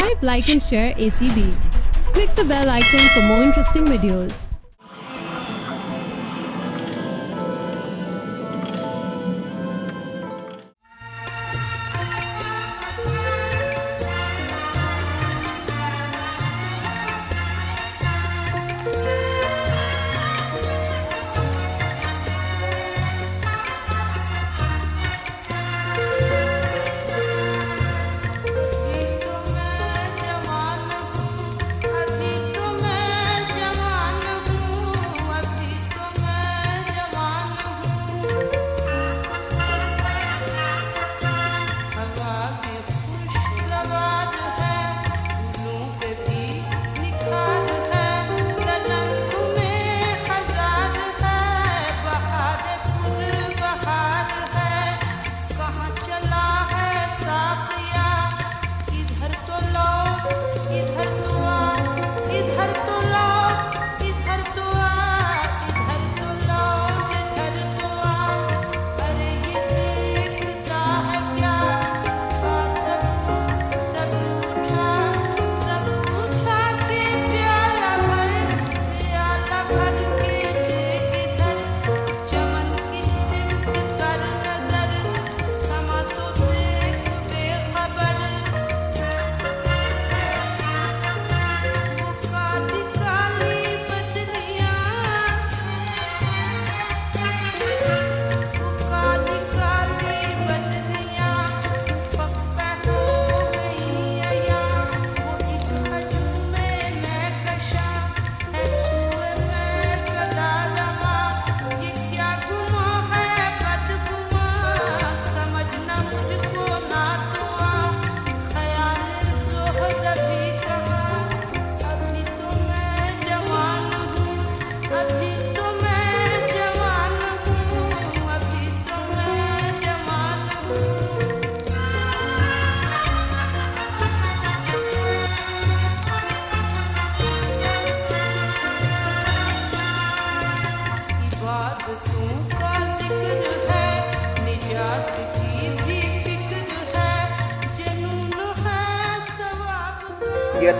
Subscribe, like and share ACB. Click the bell icon for more interesting videos.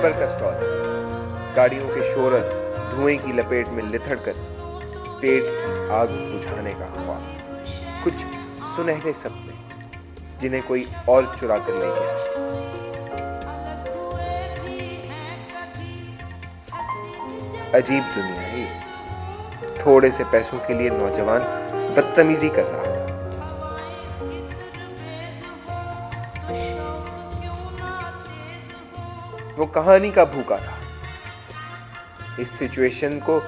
पर का stall गाड़ियों के शोरगुल, धुएं की लपेट में लिथड़कर पेट की आग बुझाने का ख्वाब, कुछ सुनहरे सपने जिन्हें कोई और चुरा कर ले गया। अजीब दुनिया है। थोड़े से पैसों के लिए नौजवान बदतमीजी कर रहा था। वो कहानी का भूखा था। इस सिचुएशन को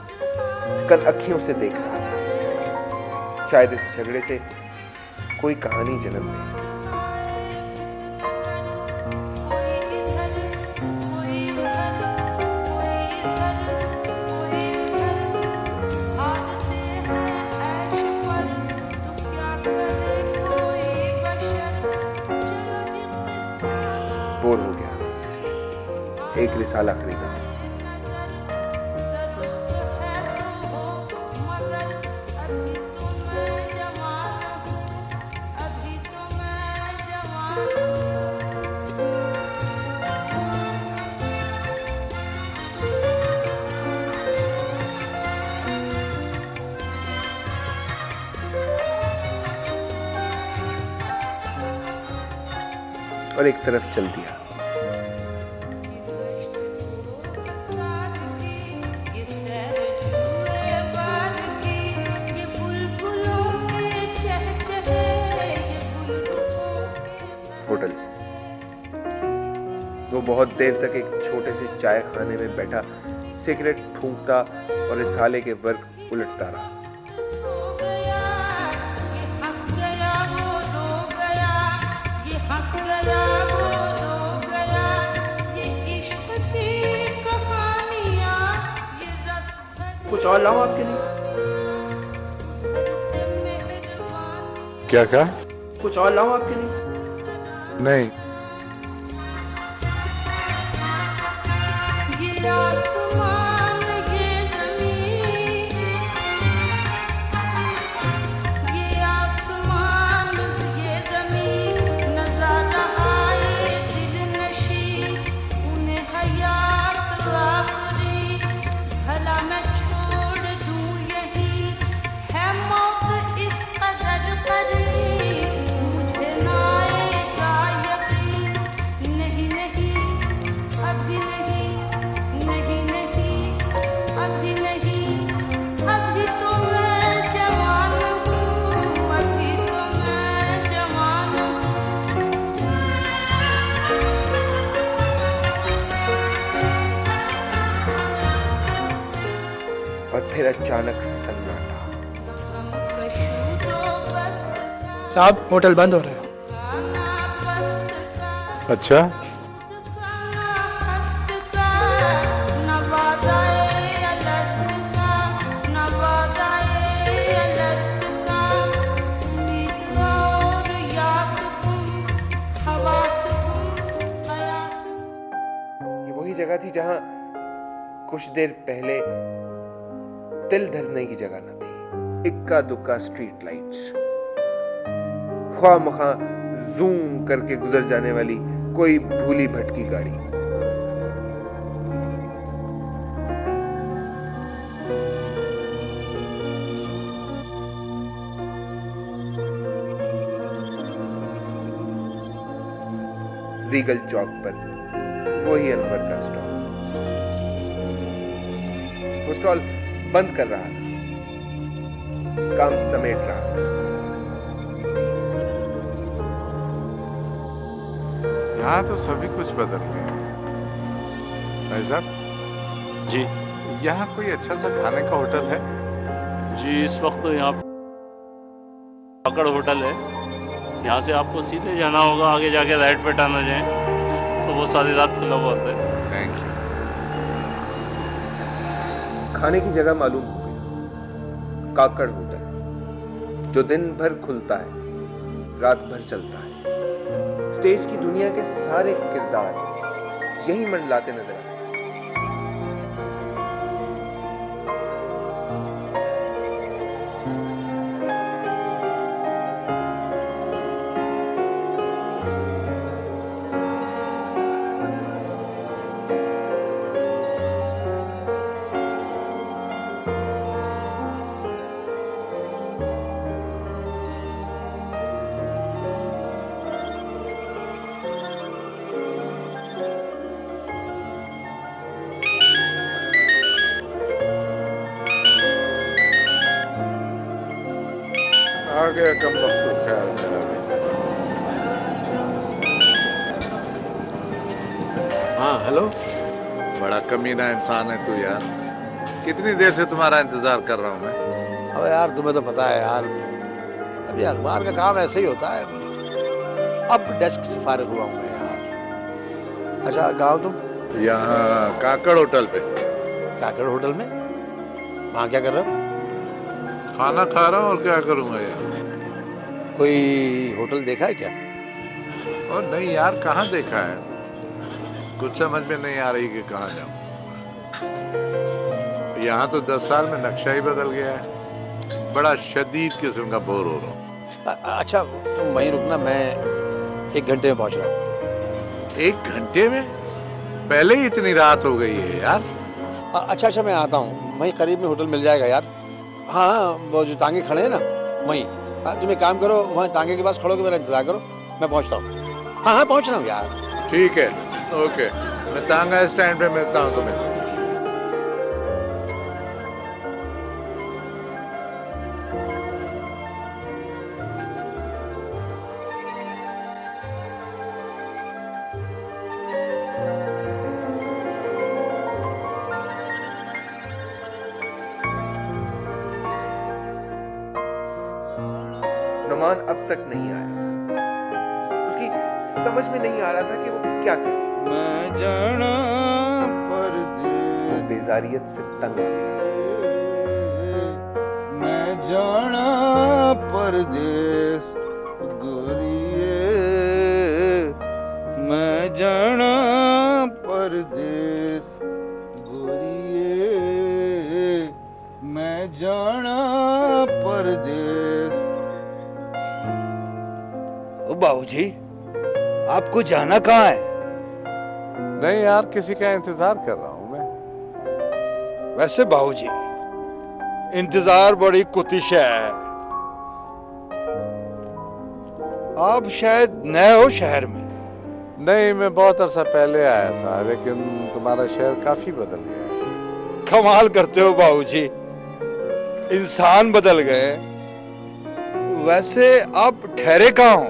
कल अखियों से देख रहा था। शायद इस झगड़े से कोई कहानी जन्म ले। बोर हो गया। एक रिसाला खरीदा। और एक तरफ चल दिया। होटल। वो बहुत देर तक एक छोटे से चाय खाने में बैठा सिगरेट फूंकता और रिसाले के वर्क उलटता रहा। कुछ और लाऊं आपके लिए? क्या क्या? कुछ और लाऊं आपके लिए? नहीं। फिर अचानक सन्नाटा। साहब होटल बंद हो रहा है। अच्छा जगह थी जहां कुछ देर पहले तिल धरने की जगह न थी। इक्का दुक्का स्ट्रीट लाइट्स, ख्वामखा ज़ूम करके गुजर जाने वाली कोई भूली भटकी गाड़ी। रीगल चौक पर वही अनवर का स्टॉल। वो स्टॉल बंद कर रहा था, काम समेट रहा था। यहाँ तो सभी कुछ बदल गया है। भाई साहब जी, यहाँ कोई अच्छा सा खाने का होटल है? जी इस वक्त तो यहाँ काकड़ होटल है। यहाँ से आपको सीधे जाना होगा, आगे जाके राइट पे टर्न जाए तो वो सारी रात खुला हुआ होता है। Thank you. खाने की जगह मालूम हो गई, काकड़ होटल, जो दिन भर खुलता है रात भर चलता है। स्टेज की दुनिया के सारे किरदार यही मंडलाते नजर आते। गया कम वक्त ख्याल चला गया। हाँ हेलो, बड़ा कमीना इंसान है तू यार। कितनी देर से तुम्हारा इंतजार कर रहा हूँ मैं। अब यार तुम्हें तो पता है यार, अभी अखबार का काम ऐसे ही होता है। अब डेस्क से फारिग हुआ हूँ मैं यार। अच्छा गाँव तुम? यहाँ काकड़ होटल पे। काकड़ होटल में वहाँ क्या कर रहे हो? खाना खा रहा हूँ और क्या करूँगा यार। कोई होटल देखा है क्या? और नहीं यार, कहाँ देखा है, कुछ समझ में नहीं आ रही कि कहाँ जाऊँ। यहाँ तो 10 साल में नक्शा ही बदल गया है। बड़ा शदीद किस्म का बोर हो रहा हूँ। अच्छा तुम वहीं रुकना, मैं 1 घंटे में पहुँच रहा हूँ। 1 घंटे में? पहले ही इतनी रात हो गई है यार। अच्छा, मैं आता हूँ, वहीं करीब में होटल मिल जाएगा यार। हाँ वो जो तांगे खड़े हैं ना वहीं। तुम एक काम करो, वहाँ तांगे के पास खड़ो के मेरा इंतजार करो, मैं पहुँचता हूँ। हाँ हाँ पहुँच रहा हूँ यार। ठीक है ओके, मैं तांगा स्टैंड पे मिलता हूँ तुम्हें। अब तक नहीं आया था, उसकी समझ में नहीं आ रहा था कि वो क्या करे। मैं जाना पर वो बेजारियत से तंग आ गया था। मैं जाना परदेश गोरिये, मैं जाना परदेश गोरिये, मैं जाना परदेश। बाबूजी आपको जाना कहाँ है? नहीं यार, किसी का इंतजार कर रहा हूँ मैं। वैसे बाबूजी इंतजार बड़ी कुतिश है। आप शायद नए हो शहर में? नहीं, मैं बहुत अरसा पहले आया था, लेकिन तुम्हारा शहर काफी बदल गया है। कमाल करते हो बाबूजी, इंसान बदल गए। वैसे आप ठहरे कहाँ हो?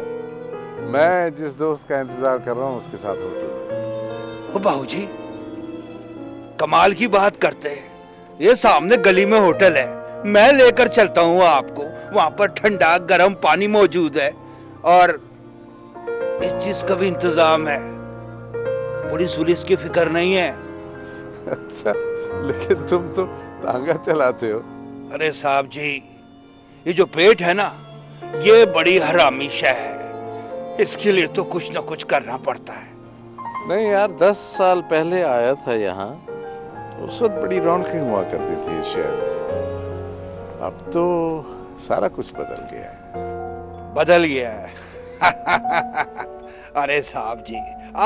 मैं जिस दोस्त का इंतजार कर रहा हूँ उसके साथ होटल। ओ बाबूजी कमाल की बात करते हैं, ये सामने गली में होटल है, मैं लेकर चलता हूँ आपको, वहाँ पर ठंडा गर्म पानी मौजूद है और इस चीज का भी इंतजाम है, पुलिस वुलिस की फिक्र नहीं है। अच्छा, लेकिन तुम तो तांगा चलाते हो। अरे साहब जी, ये जो पेट है ना, ये बड़ी हरामी शय है, इसके लिए तो कुछ ना कुछ करना पड़ता है। नहीं यार, 10 साल पहले आया था यहाँ, उस वक्त बड़ी रौनकें हुआ करती थी इस शहर में, अब तो सारा कुछ बदल गया है। बदल गया है? अरे साहब जी,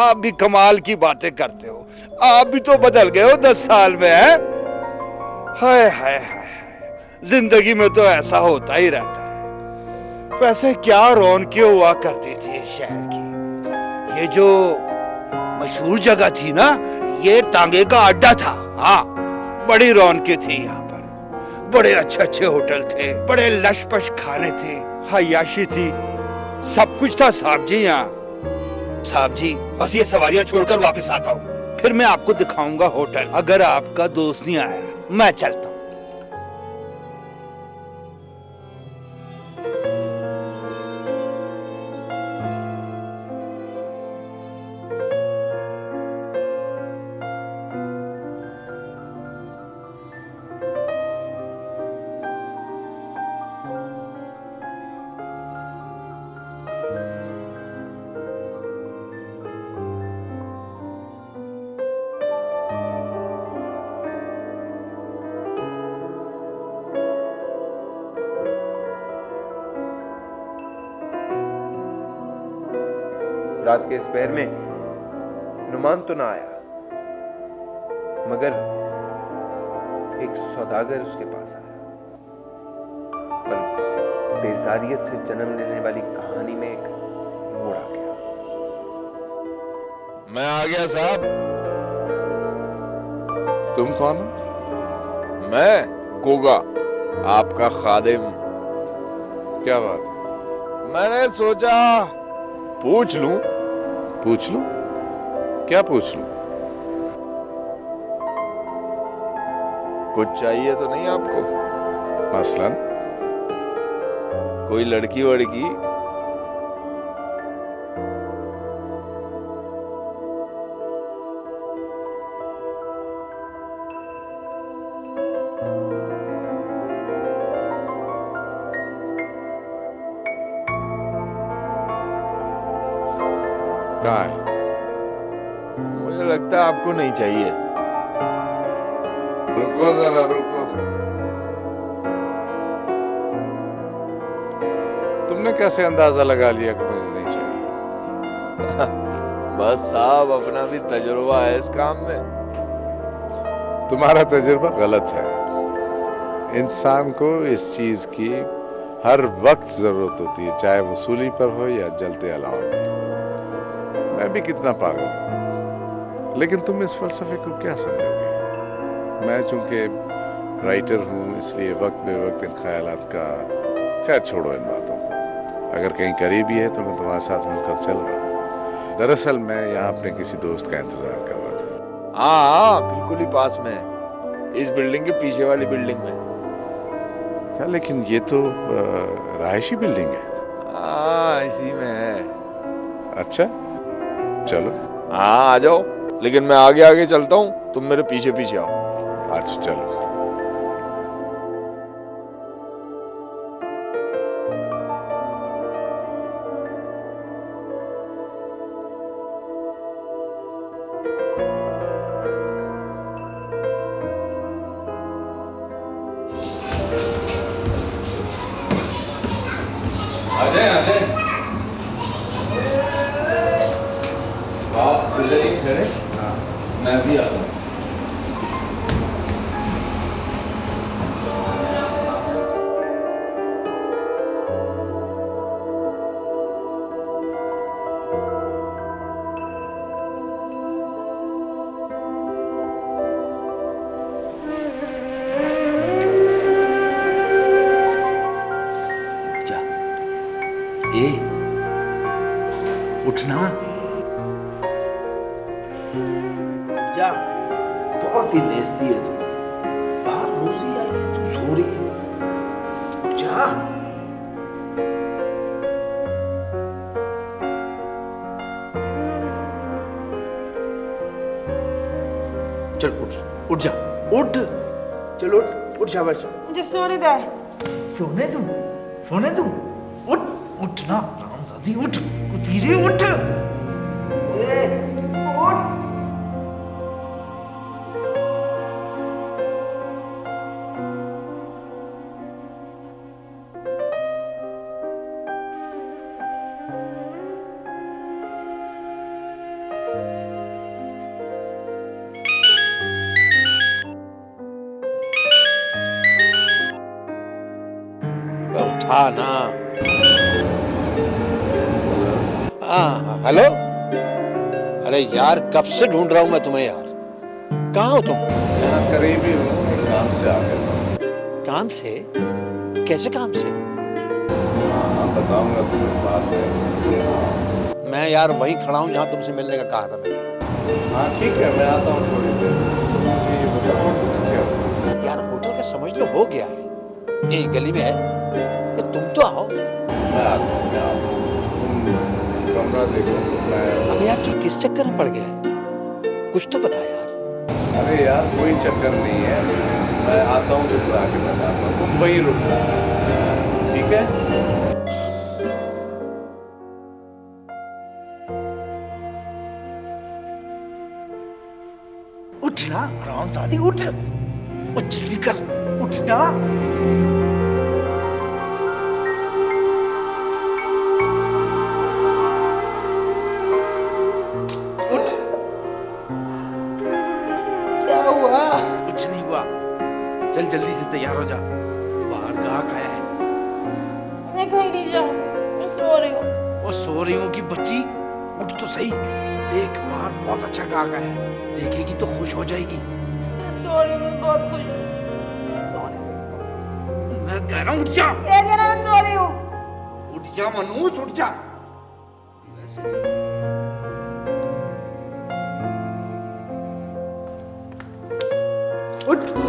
आप भी कमाल की बातें करते हो, आप भी तो बदल गए हो 10 साल में। है हाय हाय हाय, जिंदगी में तो ऐसा होता ही रहता है। वैसे क्या रौनकें हुआ करती थी इस शहर की। ये जो मशहूर जगह थी ना, ये तांगे का अड्डा था। हाँ, बड़ी रौनकें थी यहाँ पर, बड़े अच्छे अच्छे होटल थे, बड़े लशपश खाने थे, हयाशी थी, सब कुछ था साहब जी यहाँ। साहब जी, बस ये सवारियाँ छोड़कर वापस आता हूँ, फिर मैं आपको दिखाऊंगा होटल। अगर आपका दोस्त नहीं आया, मैं चलता हूँ। रात के इस पहर में नुमान तो ना आया, मगर एक सौदागर उसके पास आया। पर बेजारियत से जन्म लेने वाली कहानी में एक मोड़ आ गया। मैं आ गया साहब। तुम कौन हो? मैं कोगा, आपका खादिम। क्या बात? मैंने सोचा पूछ लूं। पूछ लूं? क्या पूछ लूं? कुछ चाहिए तो नहीं आपको? मसलन कोई लड़की वड़की? मुझे लगता है आपको नहीं चाहिए। रुको जरा, रुको। तुमने कैसे अंदाजा लगा लिया कि मुझे नहीं चाहिए? बस साहब, अपना भी तजुर्बा है इस काम में। तुम्हारा तजुर्बा गलत है। इंसान को इस चीज की हर वक्त जरूरत होती है, चाहे वसूली पर हो या जलते अलाव में। मैं भी कितना पागल हूँ, लेकिन तुम इस फलसफे को क्या समझोगे? मैं चूंकि राइटर हूँ, इसलिए वक्त बेवक्त इन ख्यालात का, खैर छोड़ो इन बातों को। अगर कहीं करीबी है तो मैं तुम्हारे साथ मिलकर चल रहा हूँ। दरअसल मैं यहाँ अपने किसी दोस्त का इंतजार कर रहा था। हाँ, बिल्कुल ही पास में, इस बिल्डिंग के पीछे वाली बिल्डिंग में। क्या? लेकिन ये तो रहायशी बिल्डिंग है। हाँ, इसी में है। अच्छा, चलो। हाँ, आ जाओ, लेकिन मैं आगे आगे चलता हूँ, तुम मेरे पीछे पीछे आओ। अच्छा चलो। जा, बहुत ही नेस्ती है तू। बाहर चल उठ, उठ जा, उठ, चल उठ, उठ शाबाश। मुझे सोने दे। सोने तुम, सोने तुम, उठ, उठ ना, रामजादी उठ, कुतीरी उठ, उठ। ना हाँ हेलो, अरे यार कब से ढूंढ रहा हूँ मैं तुम्हें यार, कहाँ हो तुम? यहाँ करीब ही हूँ, काम से आ गया। काम से? कैसे काम से? बताऊंगा तुम्हें बाद में। मैं यार वहीं खड़ा हूँ जहाँ तुमसे मिलने का कहा था मैंने। हाँ ठीक है, मैं आता हूँ थोड़ी देर। यार होटल का समझ लो हो गया है, ये गली में है, तुम तो आओ। कमरा देखो। अब यार तुम किस चक्कर में पड़ गए, कुछ तो बता यार। अरे यार कोई चक्कर नहीं है, मैं आता हूँ तो आके बताता हूँ, तुम वहीं रुको ठीक है। उठ ना रामदादी उठ, जल्दी कर, उठ ना। चल जल्दी से तैयार हो जा, बाहर गाहक आया है। मैं कहीं नहीं जाऊंगी, मैं सो रही हूँ। वो सो रही हूँ कि बच्ची, उठ तो सही, देख बाहर बहुत अच्छा गाहक आया है, देखेगी तो खुश हो जाएगी। मैं सो रही हूँ, बहुत खुश हूँ। सोने दे। मैं कह रहा हूँ उठ जा। कह दिया ना मैं सो रही हूँ। उठ जा मनोज, उठ जा। उठ।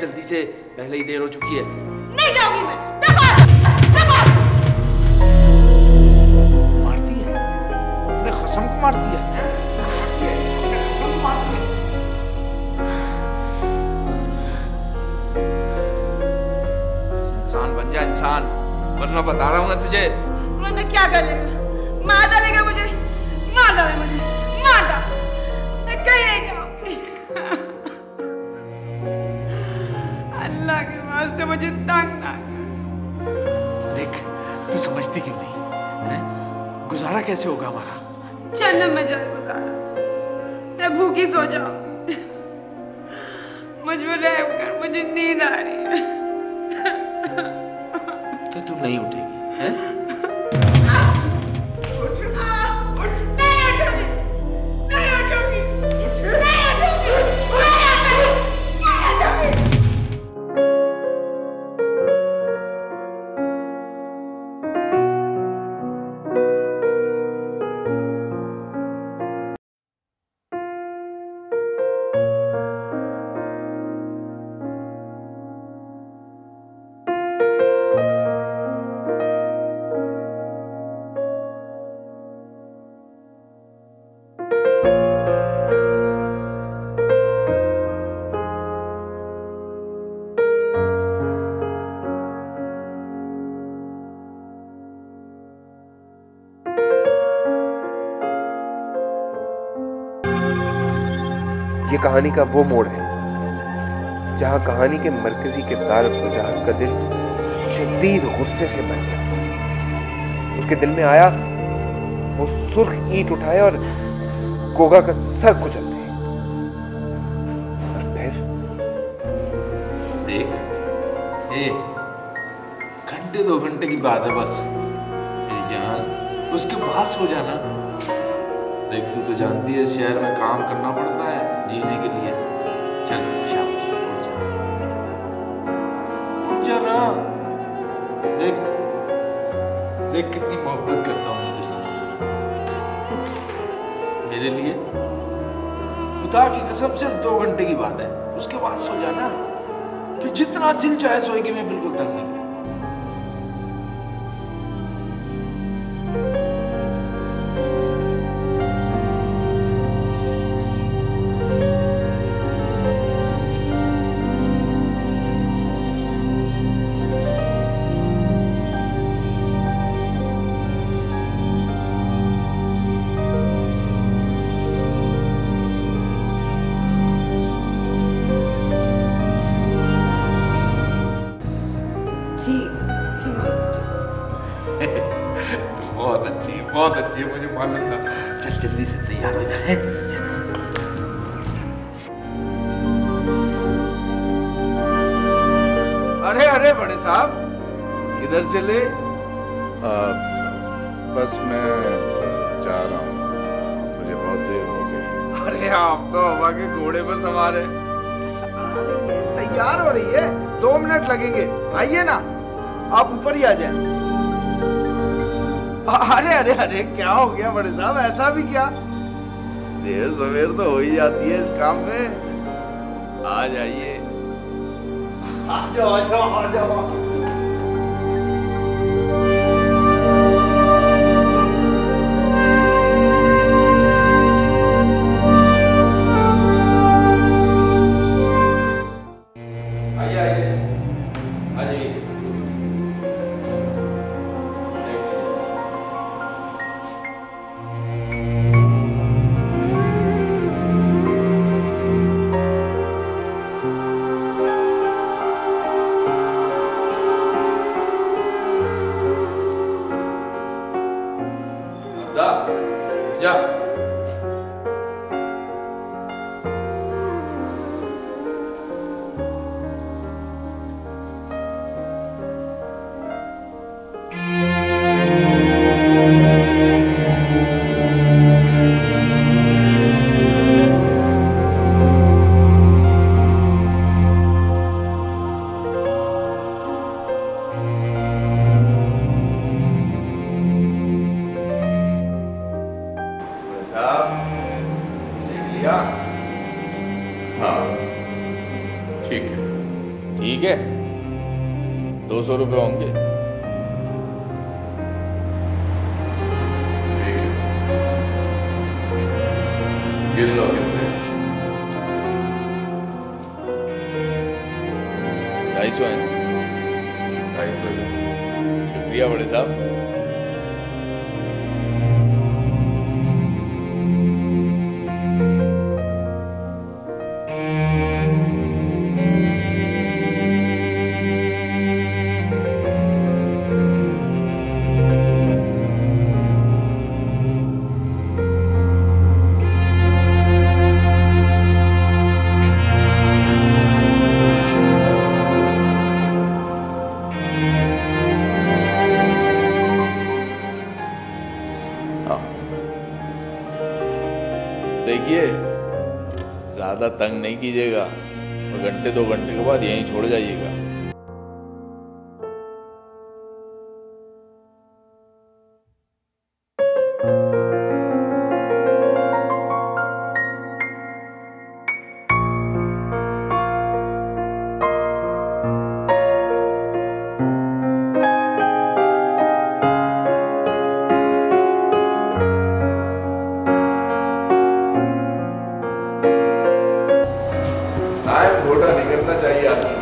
जल्दी से, पहले ही देर हो चुकी है। नहीं जाऊंगी मैं। मारती है, अपने कसम को मारती है। इंसान बन जा इंसान, वरना बता रहा हूँ मैं तुझे, वरना क्या कर लेगा, मार डालेगा मुझे, मार डाले मुझे, मार डाल। मैं कहीं नहीं जाऊंगी। तो मुझे तंग ना देख, तू समझती क्यों नहीं है? गुजारा कैसे होगा हमारा? जन्म में जाए गुजारा, मैं भूखी सो जाऊंगी, मुझे रहम कर, मुझे नींद आ रही है। तो तू नहीं उठेगी है? ये कहानी का वो मोड़ है जहां कहानी के मरकजी किरदार गुलजहान का दिल शदीद गुस्से से भर गया। उसके दिल में आया वो सुर्ख ईंट उठाए और गोगा का सर कुचल दे। और फिर घंटे दो घंटे की बात है बस जान, उसके पास हो जाना। देख तू तो जानती है शहर में काम करना पड़ता है जीने के लिए। चल शाबाश, उठ जा ना। देख देख कितनी मोहब्बत करता हूँ तुझसे, मेरे लिए खुदा की कसम सिर्फ 2 घंटे की बात है, उसके बाद सो जाना। तू जितना दिल चाहे सोएगी, मैं बिल्कुल तंग नहीं। बहुत अच्छी है, मुझे मालूम था। चल जल्दी से तैयार हो जाए। अरे अरे बड़े साहब, किधर चले? बस मैं जा रहा हूँ, मुझे बहुत देर हो गई। अरे आप तो हवा के घोड़े पर सवार है। तैयार हो रही है, 2 मिनट लगेंगे, आइए ना, आप ऊपर ही आ जाए। अरे अरे अरे क्या हो गया बड़े साहब, ऐसा भी क्या? देर सवेर तो हो ही जाती है इस काम में। आ जाइए, आ जाओ आ जाओ आ जाओ। आइए आइए आ जाइए। ठीक है, 200 रुपये होंगे। गिन लो कितने? 250 है। 250। शुक्रिया बड़े साहब। देखिए ज्यादा तंग नहीं कीजिएगा, और घंटे 2 घंटे के बाद यहीं छोड़ जाइएगा। छोटा नहीं करना चाहिए आदमी।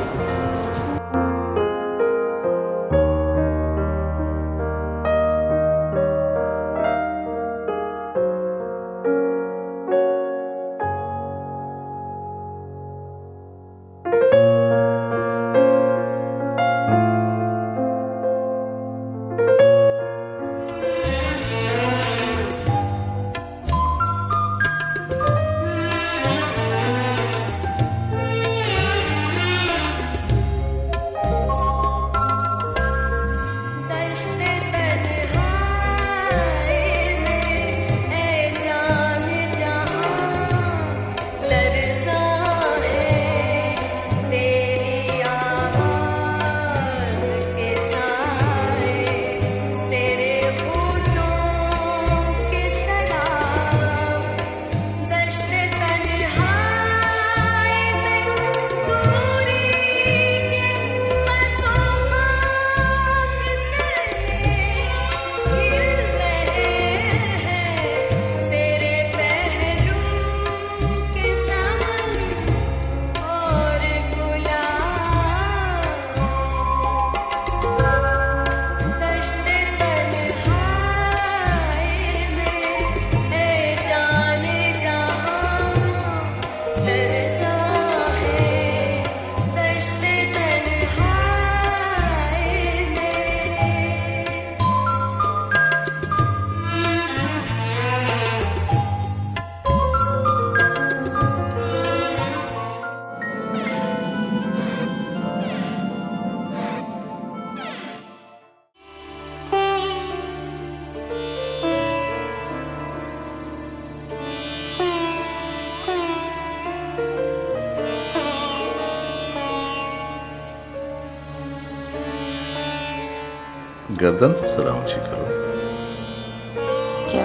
गर्दन जरा ऊंची करो। क्या?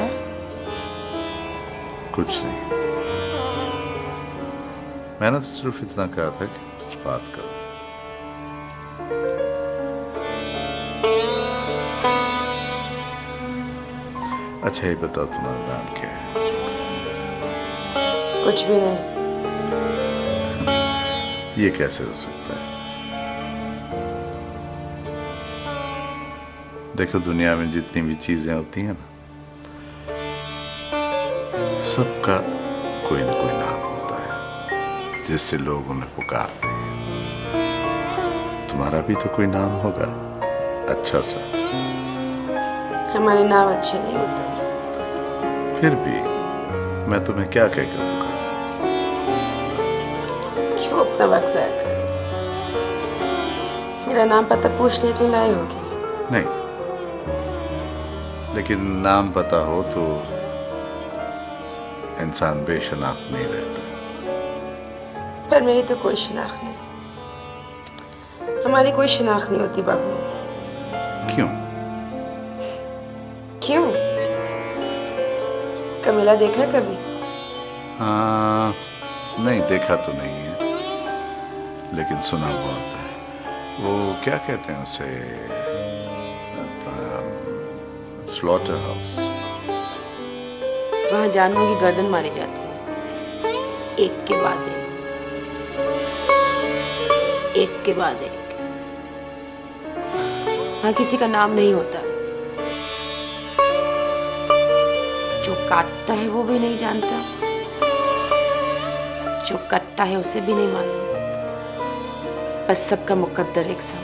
कुछ नहीं, मैंने तो सिर्फ इतना कहा था कि कुछ बात करो। अच्छा ये बताओ तुम्हारा नाम क्या है? कुछ भी नहीं। ये कैसे हो सकता है? देखो दुनिया में जितनी भी चीजें होती हैं ना, सबका कोई ना कोई नाम होता है जिससे लोग उन्हें पुकारते हैं। तुम्हारा भी तो कोई नाम होगा अच्छा सा। हमारे नाम अच्छे नहीं होते। फिर भी मैं तुम्हें क्या कहकर पुकारूं? क्यों अपना वक्त जाया करो? मेरा नाम पता पूछने के लिए होगी? नहीं, लेकिन नाम पता हो तो इंसान बेशनाख्त नहीं रहता। पर मेरी तो कोई शनाख्त नहीं। हमारी कोई शनाख्त नहीं होती बाबू। क्यों? क्यों? कमीला देखा कभी? हाँ, नहीं देखा तो नहीं है, लेकिन सुना बहुत है। वो क्या कहते हैं उसे, स्लॉटर हाउस। वहाँ जानवरों की गर्दन मारी जाती है, एक के बाद एक, एक के बाद एक। वहाँ किसी का नाम नहीं होता। जो काटता है वो भी नहीं जानता, जो कटता है उसे भी नहीं मालूम। बस सबका मुकद्दर एक सा।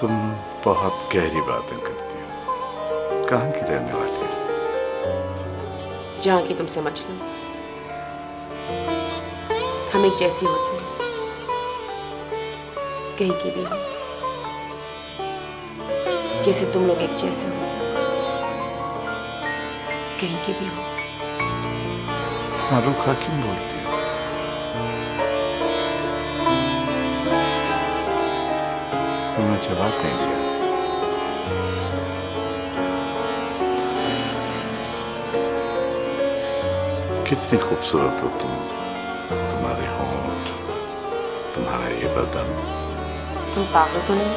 तुम बहुत गहरी बातें करती हो। कहाँ की रहने वाली हो? जहाँ की तुम समझ लो। हम एक जैसी होते हैं, कहीं की भी हो। जैसे तुम लोग एक जैसे होते हो, कहीं की भी हो। तुम्हारा रुखा क्यों बोलती है? तुमने जवाब नहीं दिया। कितनी खूबसूरत हो तुम, तुम्हारे होंठ, तुम्हारा ये बदन। तुम पागल तो नहीं?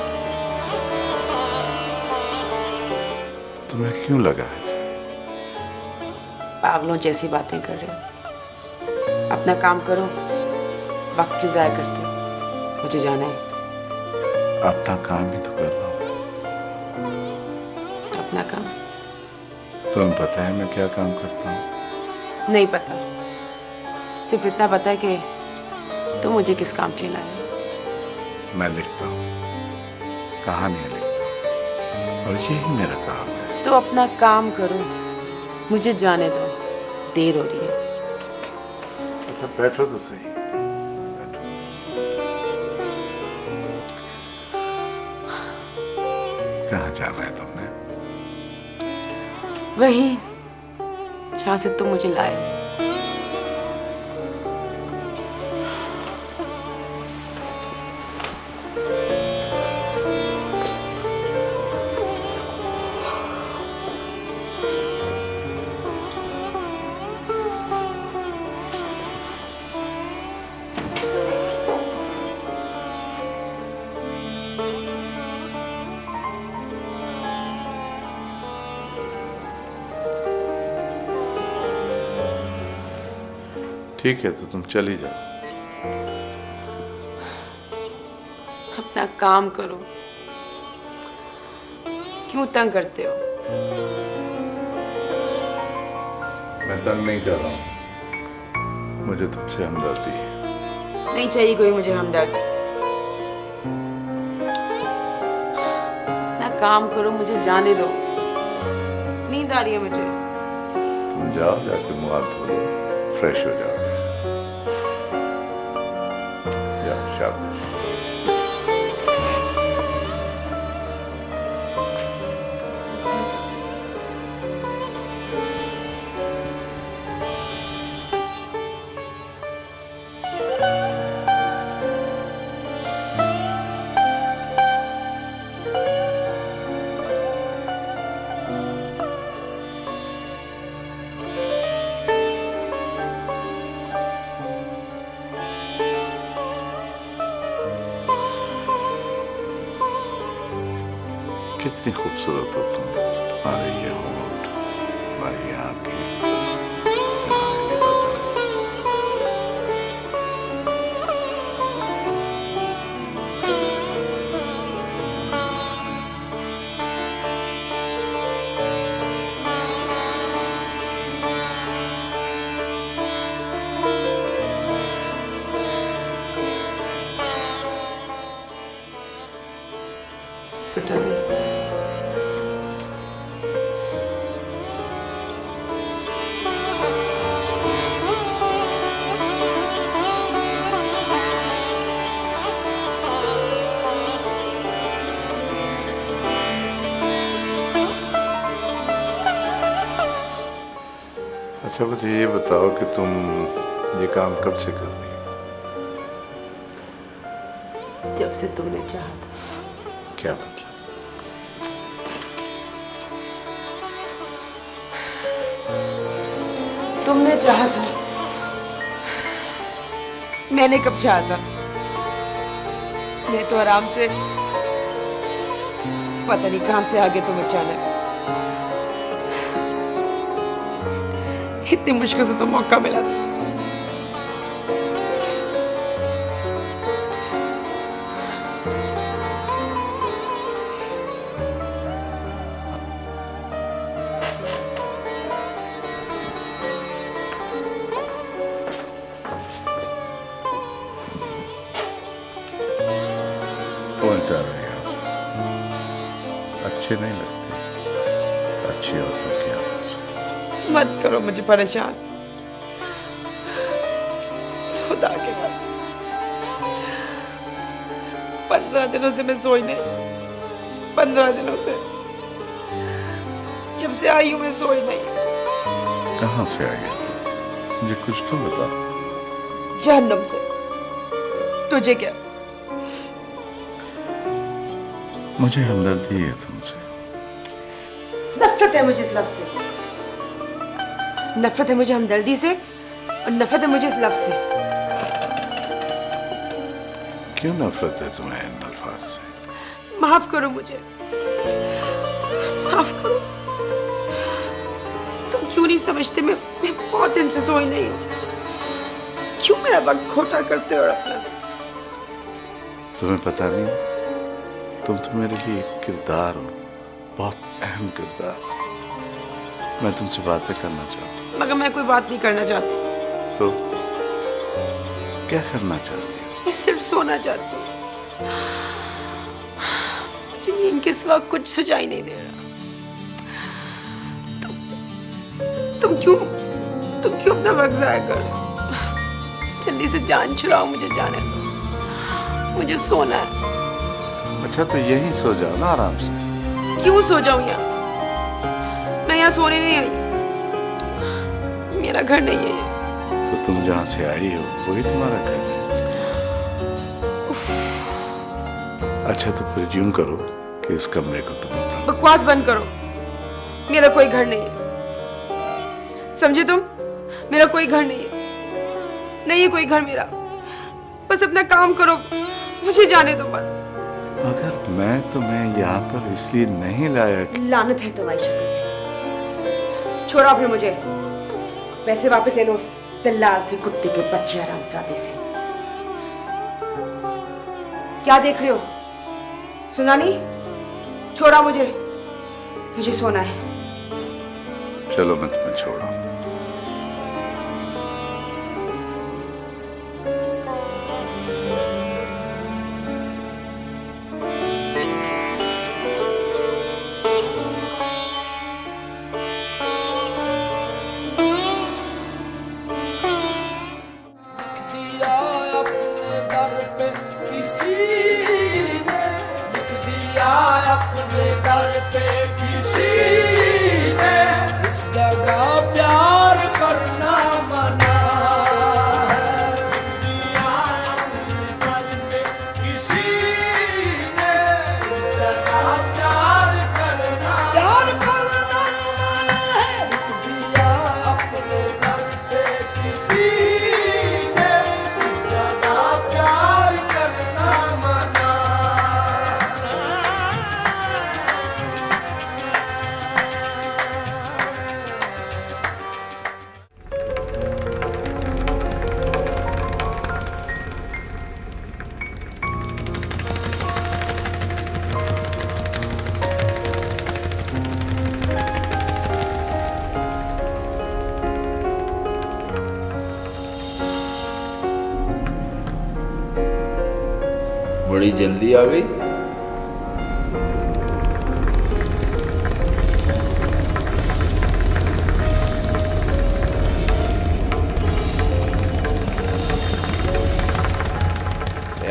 तुम्हें क्यों लगा ऐसा? पागलों जैसी बातें कर रहे हो। अपना काम करो, वक्त क्यों जाया करते हो? मुझे जाना है। अपना काम भी तो कर रहा हूँ। अपना काम? तुम्हें पता है मैं क्या काम करता हूँ? नहीं पता, सिर्फ इतना पता है कि तुम मुझे किस काम के लिए लाए। मैं लिखता हूँ, कहानियाँ लिखता हूँ, और यही मेरा काम है। तो अपना काम करो, मुझे जाने दो, देर हो रही है। अच्छा बैठो तो सही। कहाँ जाना है तुमने? वही जहाँ से तुम मुझे लाए। ठीक है तो तुम चली जाओ। अपना काम करो, क्यों तंग करते हो? मैं तंग नहीं कर रहा हूँ, मुझे तुमसे हमदर्दी है। नहीं चाहिए कोई मुझे हमदर्दी। अपना काम करो, मुझे जाने दो, नींद आ रही है मुझे। तुम जाओ, जाके मुंह हाथ धो लो, फ्रेश हो जाओ। कितनी खूबसूरत हो तुम, तुम्हारे ये होंठ, तुम्हारी आंखें, तुम्हारा ये बदन। सिटा दे। अच्छा मुझे ये बताओ कि तुम ये काम कब से कर रही हो? जब से तुमने चाहा था। क्या मतलब? तुमने चाहा था, मैंने कब चाहा था? मैं तो आराम से, पता नहीं कहां से आगे तुम अचानक, इतनी मुश्किल से तो मौका मिला था। उल्टा रहे अच्छे नहीं लगते, अच्छी औरतों की आवाज। मत करो मुझे परेशान, खुदा के पास 15 दिनों से मैं सोई नहीं, 15 दिनों से, जब से आई हूं मैं सोई नहीं। कहां से आई है मुझे कुछ तो बता। जहन्नम से। तुझे क्या? मुझे हमदर्दी है तुमसे। नफरत है मुझे इस लफ्ज से, नफरत है मुझे हमदर्दी से और नफरत है मुझे इस लफ्ज से। क्यों नफरत है तुम्हें इन अल्फाज से? माफ करो मुझे, माफ करो। तुम क्यों नहीं समझते मैं बहुत दिन से सोई नहीं हूं, क्यों मेरा वक्त खोटा करते हो? और अपना तुम्हें पता नहीं, तुम तो मेरे लिए एक किरदार हो, बहुत अहम किरदार। मैं तुमसे बातें करना चाहती हूँ। मगर मैं कोई बात नहीं करना चाहती। तो क्या करना चाहती हूँ? मैं सिर्फ सोना चाहती हूँ। मुझे नींद के सिवा कुछ सुझाई नहीं दे रहा। तुम क्यों अपना वक्त जाया कर? जल्दी से जान छुड़ाओ, मुझे जाने दो, मुझे सोना है। अच्छा तो यही सो जाओ ना आराम से। क्यों सो जाऊँ यहाँ? सोने नहीं आई, मेरा घर नहीं है। तो तुम जहां से आई हो वही तुम्हारा घर है। अच्छा तो प्रिज्यूम करो कि इस कमरे को तुम। बकवास बंद करो, मेरा कोई घर नहीं है, समझे तुम? मेरा कोई घर नहीं है, नहीं है कोई घर मेरा। बस अपना काम करो, मुझे जाने दो बस। मगर मैं तुम्हें यहाँ पर इसलिए नहीं लाया। लानत है तुम्हारी शक्ल पे। छोड़ा फिर मुझे, पैसे वापस ले लो उस दलाल से, कुत्ते के बच्चे हरामजादे से। क्या देख रहे हो? सुना नहीं? छोड़ा मुझे, मुझे सोना है। चलो मैं तुम्हें छोड़ा। बड़ी जल्दी आ गई।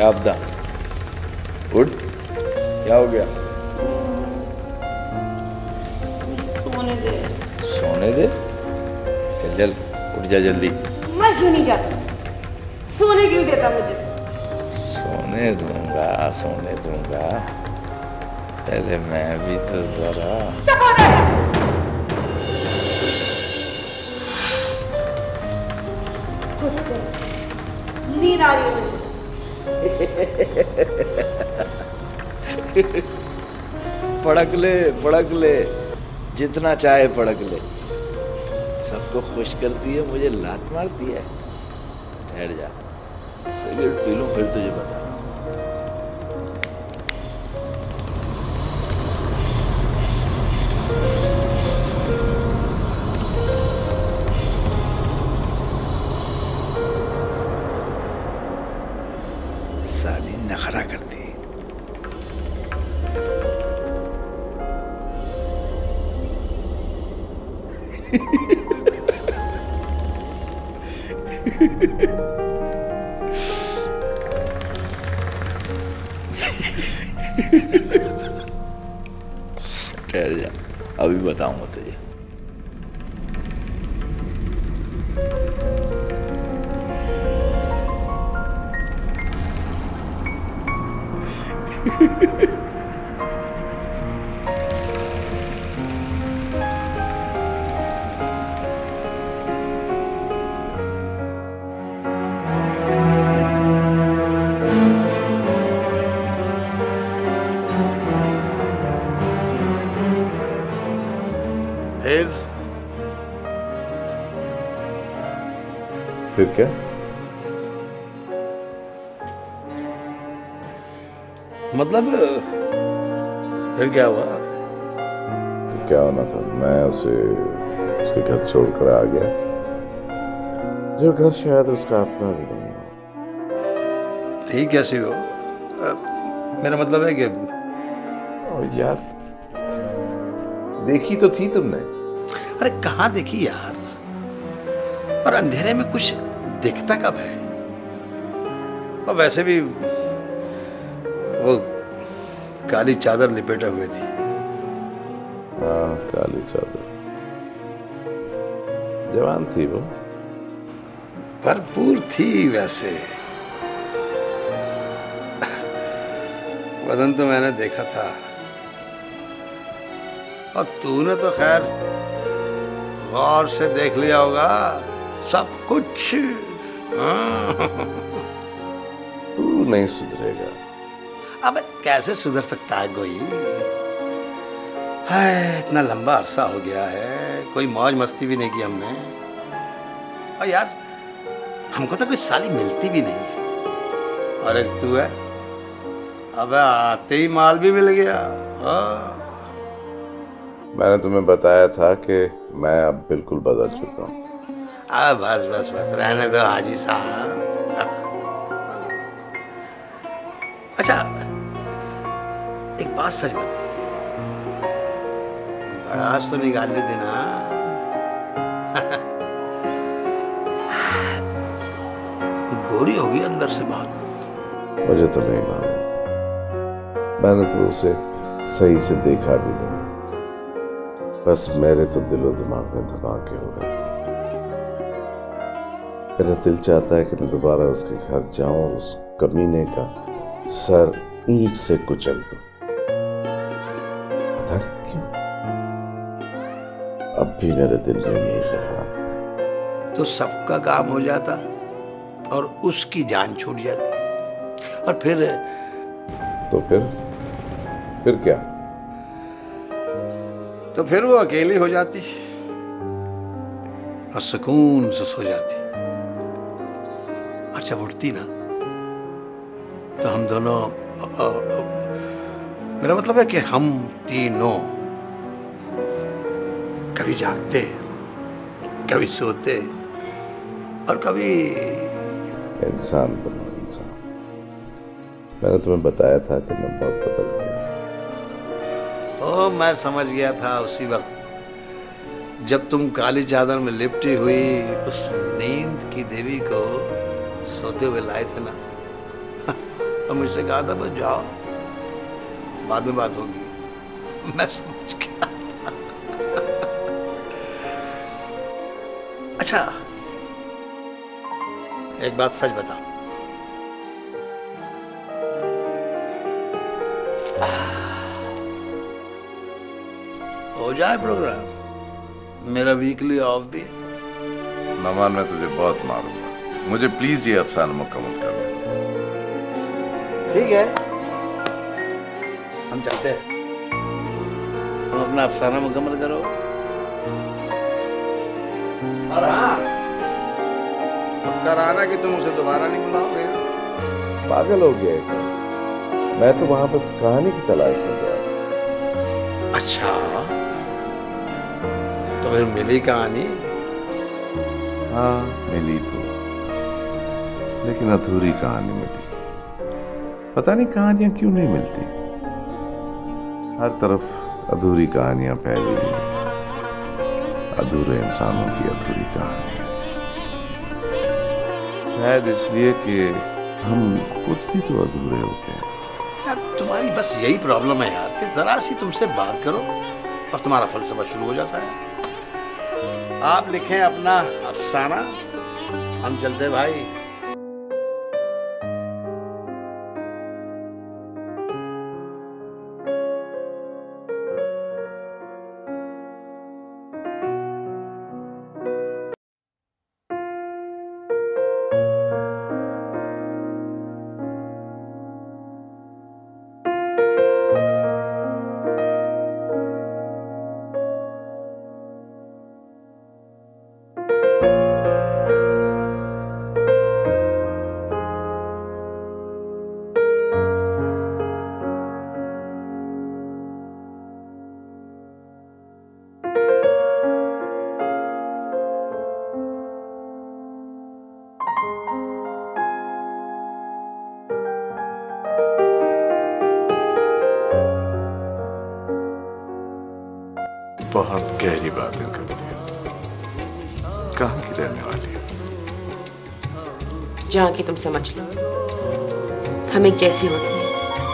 आपदा उठ, क्या हो गया? सोने दे, सोने दे। चल उठ जा जल्दी। मैं क्यों नहीं जाता? सोने क्यों देता मुझे? सोने दूंगा, सोने दूंगा। चले मैं भी तो जरा। नींद आ रही है। पड़क ले जितना चाहे पड़क ले, सबको खुश करती है, मुझे लात मारती है। ठहर जा, सिगरेट पी लूं फिर तुझे बता। साली नखरा करती है। ठहर जा, अभी बताऊंगा तुझे। फिर क्या? मतलब फिर क्या हुआ? क्या होना था, मैं उसे उसके घर छोड़कर आ गया, जो घर शायद उसका अपना भी नहीं हो। ठीक है शिव, मेरा मतलब है कि यार देखी तो थी तुमने। अरे कहाँ देखी यार, और अंधेरे में कुछ दिखता कब है? और वैसे भी वो काली चादर लिपेटे हुए थी। हाँ काली चादर, जवान थी वो, भरपूर थी। वैसे बदन तो मैंने देखा था, और तूने तो खैर गौर से देख लिया होगा सब कुछ। तू नहीं सुधरेगा। अब कैसे सुधर सकता है कोई? हाय इतना लंबा अरसा हो गया है, कोई मौज मस्ती भी नहीं की हमने, और यार हमको तो कोई साली मिलती भी नहीं है, और एक तू है। अब आते ही माल भी मिल गया। मैंने तुम्हें बताया था कि मैं अब बिल्कुल बदल चुका हूँ। बस बस बस, रहने दो हाजी साहब। अच्छा एक बात सच बताओ, भड़ास तो निकालने देना। गोरी होगी अंदर से बहुत। मुझे तो नहीं मालूम, मैंने तो उसे सही से देखा भी नहीं, बस मेरे तो दिलो दिमाग में धमाके हो गए। मेरा दिल चाहता है कि मैं दोबारा उसके घर जाऊं, उस कमीने का सर ईंट से कुचल दूं। पता नहीं क्यों अब भी मेरे दिल में यही ख्याल। तो सबका काम हो जाता और उसकी जान छूट जाती, और फिर तो फिर क्या? तो फिर वो अकेली हो जाती और सुकून से सो जाती, और जब उठती ना तो हम दोनों मेरा मतलब है कि हम तीनों कभी जागते, कभी सोते, और कभी इंसान बनो इंसान। मैंने तुम्हें बताया था कि मैं बहुत बदल गया। ओह, मैं समझ गया था उसी वक्त जब तुम काली चादर में लिपटी हुई उस नींद की देवी को सोते हुए लाए थे ना, और मुझसे कहा था बस जाओ बाद में बात होगी। मैं समझ गया था। अच्छा एक बात सच बताओ, हो जाए प्रोग्राम, मेरा वीकली ऑफ भी। नमान मैं तुझे बहुत मारूंगा, मुझे प्लीज ये अफसाना मुकम्मल करना। ठीक है हम चलते हैं, तुम अपना अफसाना मुकम्मल करो। और हाँ पक्का रहा कि तुम उसे दोबारा नहीं बुलाओगे। पागल हो गया, मैं तो वहां बस कहानी की तलाश में गया। अच्छा तो फिर मिली कहानी? हाँ मिली तो, लेकिन अधूरी कहानी मिली। पता नहीं कहानियां क्यों नहीं मिलती, हर तरफ अधूरी कहानियां फैली हुई, अधूरे इंसानों की अधूरी कहानी। शायद इसलिए कि हम खुद ही तो अधूरे होते हैं। तुम्हारी बस यही प्रॉब्लम है यार कि जरा सी तुमसे बात करो और तुम्हारा फलसफा शुरू हो जाता है। आप लिखें अपना अफसाना, हम चलते भाई। बहुत गहरी बातें करती है, कहाँ की रहने वाली है? जहाँ की तुम समझ लो, हम एक जैसी होती है,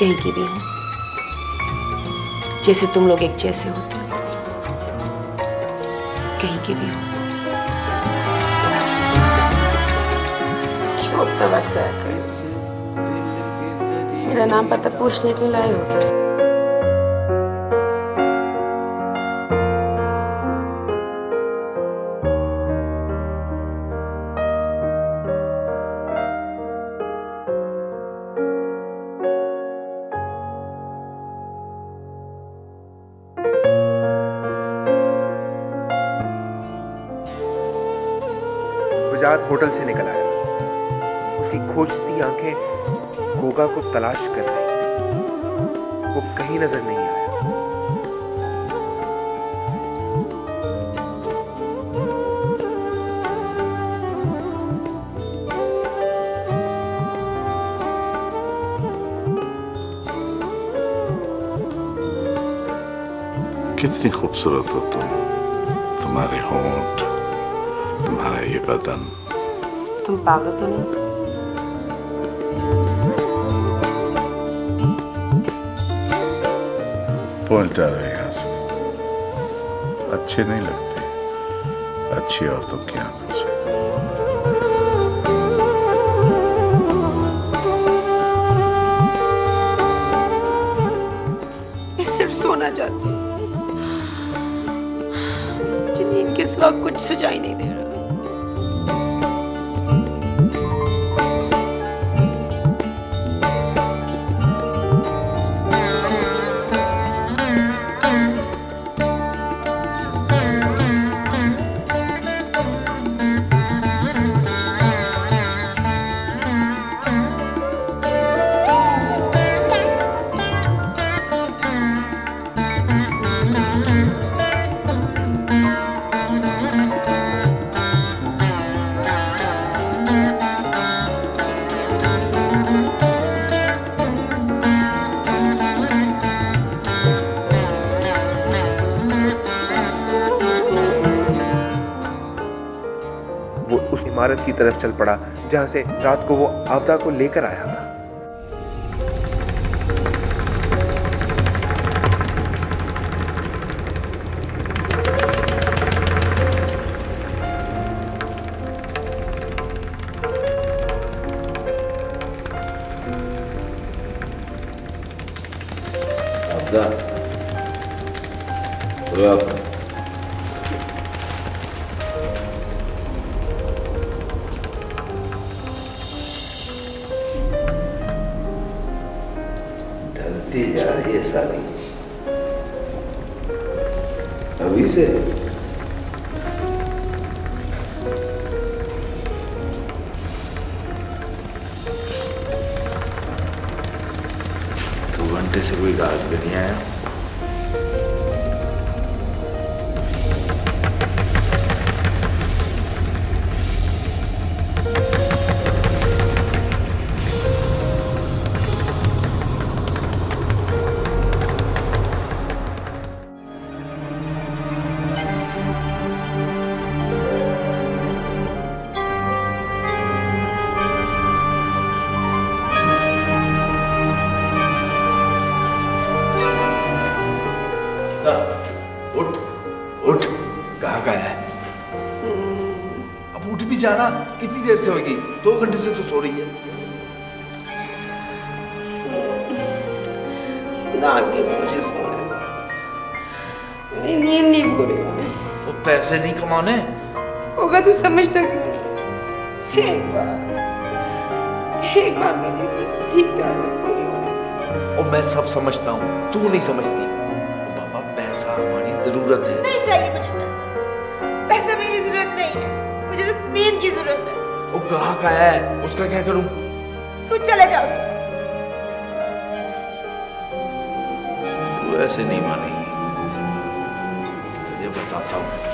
कहीं की भी हो, जैसे तुम लोग एक जैसे होते हो, कहीं की भी हो। क्यों अपना वक्त जाया कर, मेरा नाम पता पूछने के लाए हो क्या? होटल से निकल आया, उसकी खोजती आंखें गोगा को तलाश कर रही थी, वो कहीं नजर नहीं आया। कितनी खूबसूरत हो तुम, तुम्हारे होंठ, तुम्हारा ये बदन। तुम पागल तो नहीं? पलटा रहे यहाँ से, अच्छे नहीं लगते अच्छी औरतों की आंखों से। मैं सिर्फ सोना चाहती हूँ, मुझे नींद के सिवा कुछ सुझाई नहीं दे रहा। इमारत की तरफ चल पड़ा जहां से रात को वो आपदा को लेकर आया था। जाना कितनी देर से होगी? 2 घंटे से तो सो रही है। मुझे सोने नींद नहीं पूरी होने। वो पैसे नहीं कमाने होगा तू समझता क्यों नहीं? एक बार मेरी नींद ठीक तरह से पूरी होने। और मैं सब समझता हूँ, तू नहीं समझती। बाबा पैसा हमारी जरूरत है। नहीं चाहिए तुझे पैसा, मेरी जरूरत नहीं है, मुझे नींद की जरूरत है। वो ग्राहक आया है, उसका क्या करूं? तू चले जाओ। तू ऐसे नहीं मानेगी, तुझे बताता हूं।